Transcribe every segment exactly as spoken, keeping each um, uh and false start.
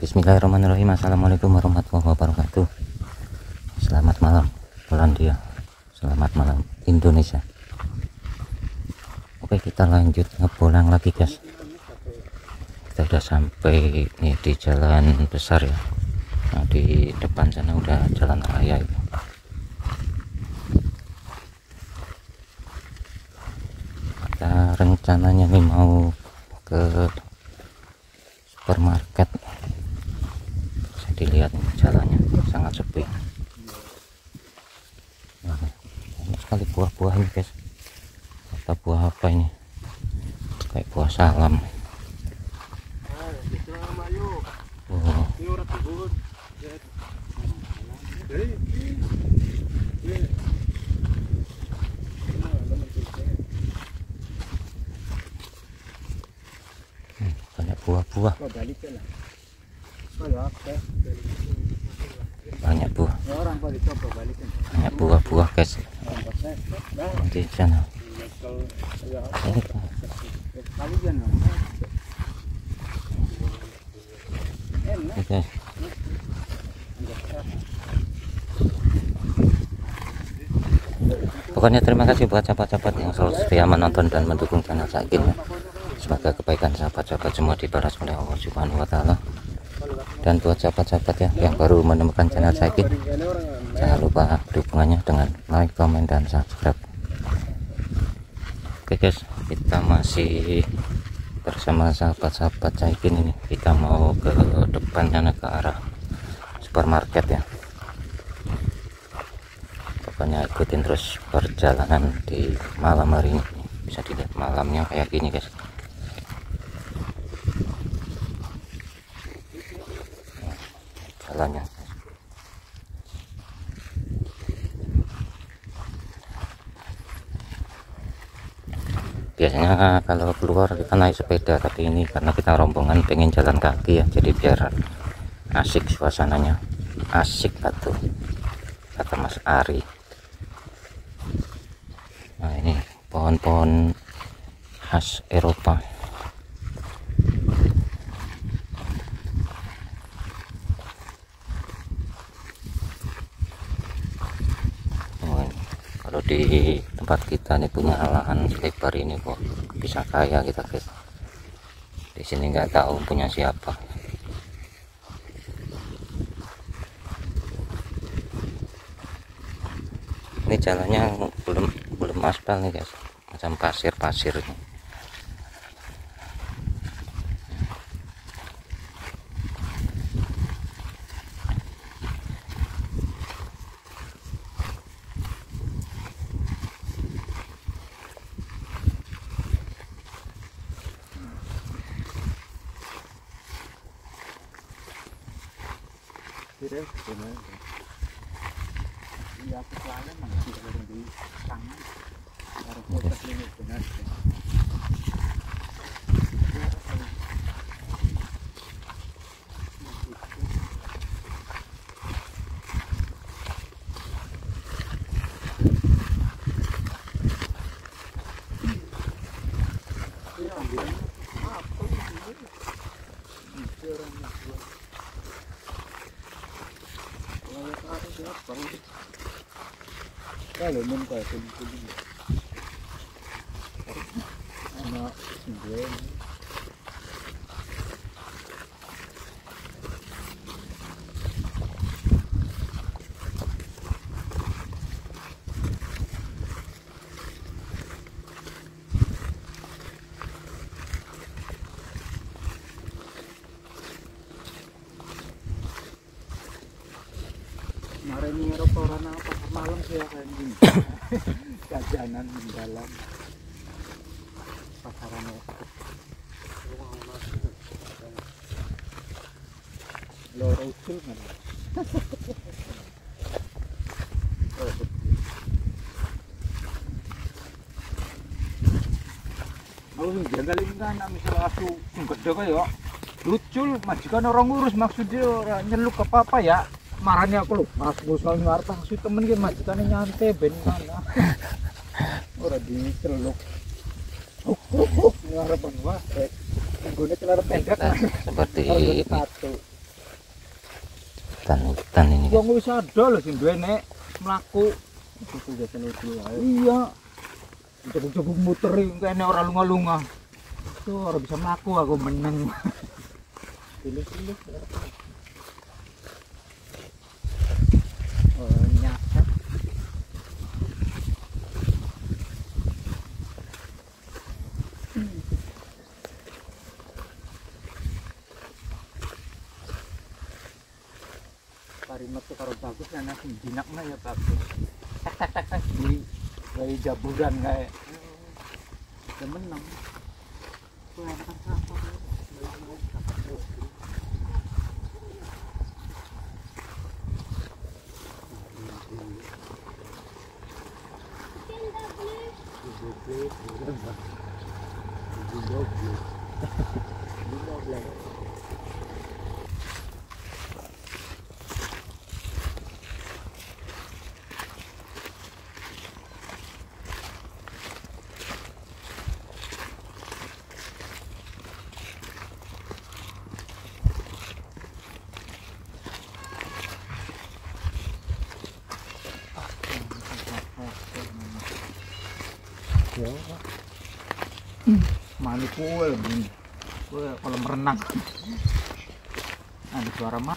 Bismillahirrahmanirrahim. Assalamualaikum warahmatullahi wabarakatuh. Selamat malam Polandia, selamat malam Indonesia. Oke, kita lanjut ngebolang lagi guys. Kita udah sampai nih di jalan besar ya. Nah, di depan sana udah jalan raya itu. Kita rencananya nih mau ke supermarket. Dilihat jalannya sangat sepi. Nah, banyak sekali buah-buah ini guys. Kata buah apa ini? Kayak buah salam. Oh. Hmm, banyak buah-buah. Banyak buah, banyak buah-buah guys. Di sana okay. Pokoknya terima kasih buat sahabat-sahabat yang selalu setia menonton dan mendukung channel Cak Ikin. Semoga kebaikan sahabat-sahabat semua dibalas oleh Allah Subhanahu wa Ta'ala. Dan buat sahabat-sahabat ya yang baru menemukan channel Cak Ikin, jangan lupa dukungannya dengan like, komen, dan subscribe. Oke guys, kita masih bersama sahabat-sahabat Cak Ikin ini. Kita mau ke depan sana ke arah supermarket ya. Pokoknya ikutin terus perjalanan di malam hari ini. Bisa dilihat malamnya kayak gini guys. Jalannya biasanya kalau keluar kita naik sepeda, tapi ini karena kita rombongan pengen jalan kaki ya, jadi biar asik suasananya. Asik kata kata Mas Ari. Nah, ini pohon-pohon khas Eropa. Di tempat kita nih punya lahan lebar ini kok bisa kaya kita guys. Di sini nggak tahu punya siapa. Ini jalannya belum belum aspal nih guys, macam pasir-pasir. Kalau memang anak mengirap orang apa malam silakan ini jajanan mendalam pasaran loro ucil kan. Kalau menjaga lingkaran misalnya asu gede kaya lucul majikan orang ngurus maksudnya orang nyeluk ke papa ya marahnya aku lho mas musal ngarta asu temen kan majikannya nyantai ben mana orang diceluk hukuh ngarep banget eh gunanya celana pendek seperti satu hutan-hutan ini gua nggak bisa ada lho sih gue nek melaku itu udah celudul iya coba-coba muterin kayaknya orang lunga-lunga itu orang bisa melaku aku menang pilih-pilih oh nyata parimat itu kalau bagus karena jinaknya ya bagus tak-tak-tak di dari jaburan kayak udah menang itu enakan apa manipul ini kalau merenang ada suara mah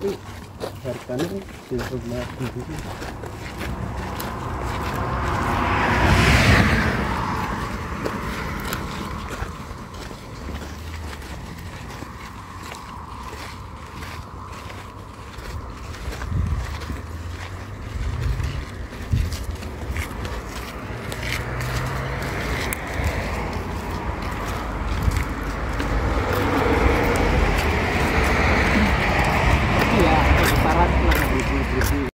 tapi harganya di rumah